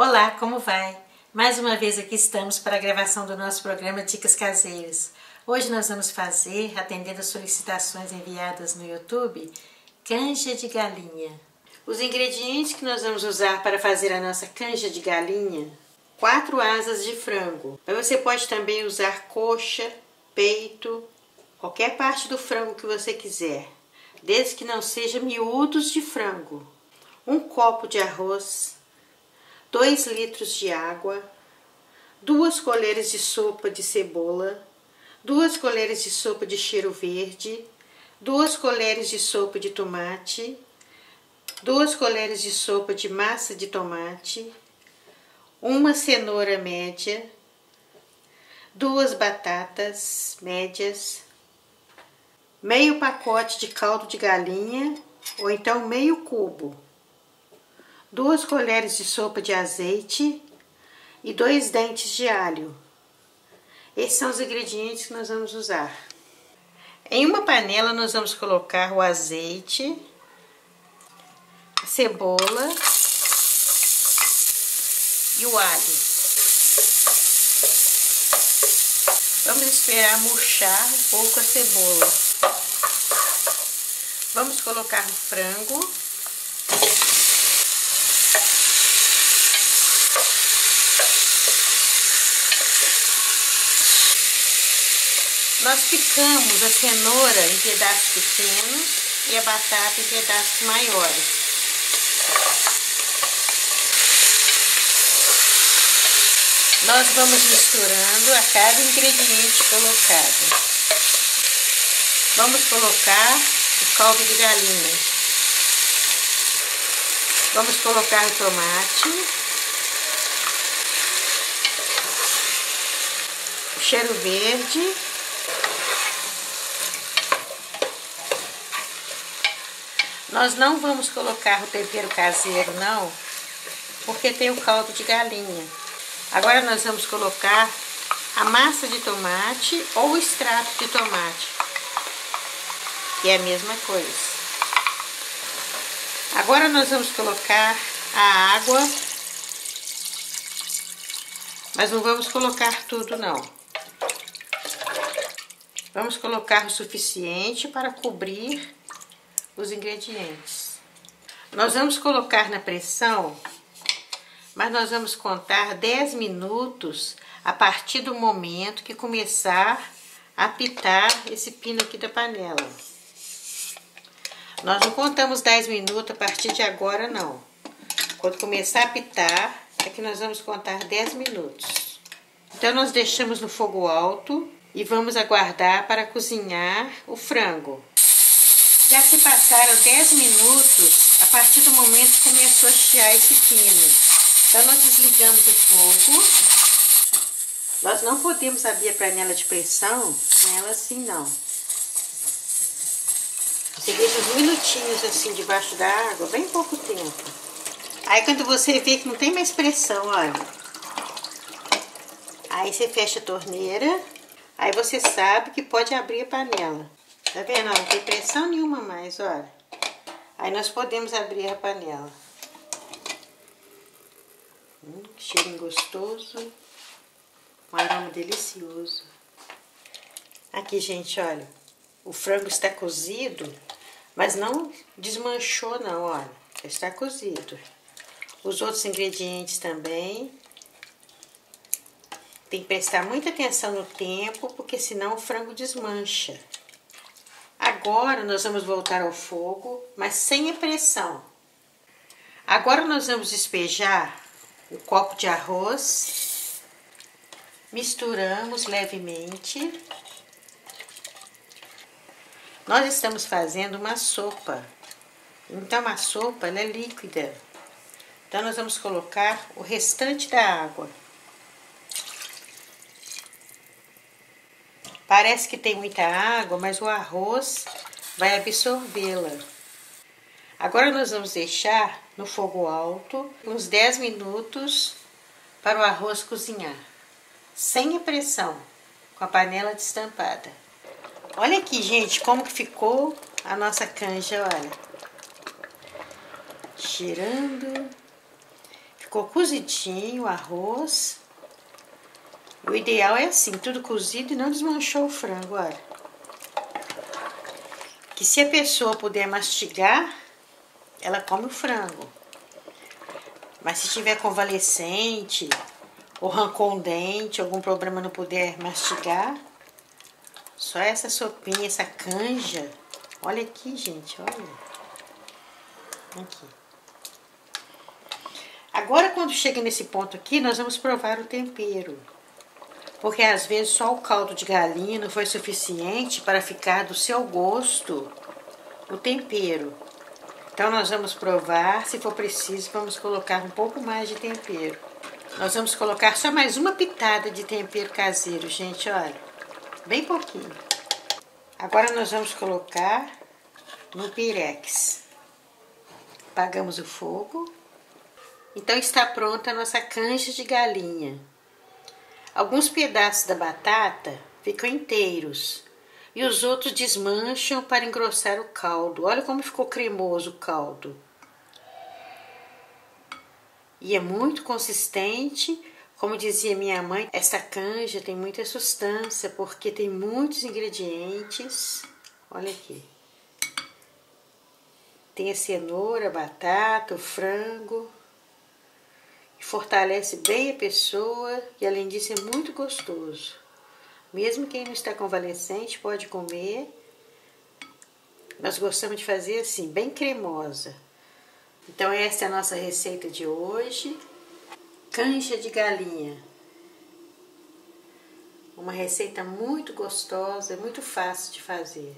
Olá, como vai? Mais uma vez aqui estamos para a gravação do nosso programa Dicas Caseiras. Hoje nós vamos fazer, atendendo as solicitações enviadas no YouTube, canja de galinha. Os ingredientes que nós vamos usar para fazer a nossa canja de galinha: 4 asas de frango. Mas você pode também usar coxa, peito, qualquer parte do frango que você quiser, desde que não seja miúdos de frango. 1 copo de arroz, 2 litros de água, 2 colheres de sopa de cebola, 2 colheres de sopa de cheiro verde, 2 colheres de sopa de tomate, 2 colheres de sopa de massa de tomate, 1 cenoura média, 2 batatas médias, meio pacote de caldo de galinha ou então meio cubo, 2 colheres de sopa de azeite e 2 dentes de alho. Esses são os ingredientes que nós vamos usar. Em uma panela nós vamos colocar o azeite, a cebola e o alho. Vamos esperar murchar um pouco a cebola. Vamos colocar o frango. Nós picamos a cenoura em pedaços pequenos e a batata em pedaços maiores. Nós vamos misturando a cada ingrediente colocado. Vamos colocar o caldo de galinha. Vamos colocar o tomate, o cheiro verde, nós não vamos colocar o tempero caseiro não, porque tem o caldo de galinha. Agora nós vamos colocar a massa de tomate ou o extrato de tomate, que é a mesma coisa. Agora nós vamos colocar a água, mas não vamos colocar tudo não. Vamos colocar o suficiente para cobrir os ingredientes. Nós vamos colocar na pressão, mas nós vamos contar 10 minutos a partir do momento que começar a apitar esse pino aqui da panela. Nós não contamos 10 minutos a partir de agora não. Quando começar a apitar, é que nós vamos contar 10 minutos. Então nós deixamos no fogo alto e vamos aguardar para cozinhar o frango. Já se passaram 10 minutos a partir do momento que começou a chiar esse pino. Então nós desligamos o fogo. Nós não podemos abrir a panela de pressão com ela assim não. Você deixa uns minutinhos assim debaixo da água, bem pouco tempo. Aí quando você vê que não tem mais pressão, olha, aí você fecha a torneira. Aí você sabe que pode abrir a panela. Tá vendo? Não tem pressão nenhuma mais, olha. Aí nós podemos abrir a panela. Que cheirinho gostoso. Um aroma delicioso. Aqui, gente, olha. O frango está cozido, mas não desmanchou não, olha. Está cozido. Os outros ingredientes também. Tem que prestar muita atenção no tempo, porque senão o frango desmancha. Agora nós vamos voltar ao fogo, mas sem a pressão. Agora nós vamos despejar um copo de arroz. Misturamos levemente. Nós estamos fazendo uma sopa. Então a sopa ela é líquida. Então nós vamos colocar o restante da água. Parece que tem muita água, mas o arroz vai absorvê-la. Agora nós vamos deixar no fogo alto uns 10 minutos para o arroz cozinhar, sem a pressão, com a panela destampada. Olha aqui, gente, como que ficou a nossa canja, olha. Cheirando. Ficou cozidinho o arroz. O ideal é assim, tudo cozido e não desmanchou o frango, olha. Que se a pessoa puder mastigar, ela come o frango. Mas se tiver convalescente, ou arrancou um dente, algum problema não puder mastigar, só essa sopinha, essa canja. Olha aqui, gente, olha. Aqui. Agora, quando chega nesse ponto aqui, nós vamos provar o tempero. Porque às vezes só o caldo de galinha não foi suficiente para ficar do seu gosto o tempero. Então nós vamos provar, se for preciso, vamos colocar um pouco mais de tempero. Nós vamos colocar só mais uma pitada de tempero caseiro, gente, olha. Bem pouquinho. Agora nós vamos colocar no pirex. Apagamos o fogo. Então está pronta a nossa canja de galinha. Alguns pedaços da batata ficam inteiros e os outros desmancham para engrossar o caldo. Olha como ficou cremoso o caldo. E é muito consistente. Como dizia minha mãe, essa canja tem muita substância porque tem muitos ingredientes. Olha aqui. Tem a cenoura, a batata, o frango. Fortalece bem a pessoa e, além disso, é muito gostoso. Mesmo quem não está convalescente pode comer. Nós gostamos de fazer assim, bem cremosa. Então, essa é a nossa receita de hoje. Canja de galinha. Uma receita muito gostosa, muito fácil de fazer.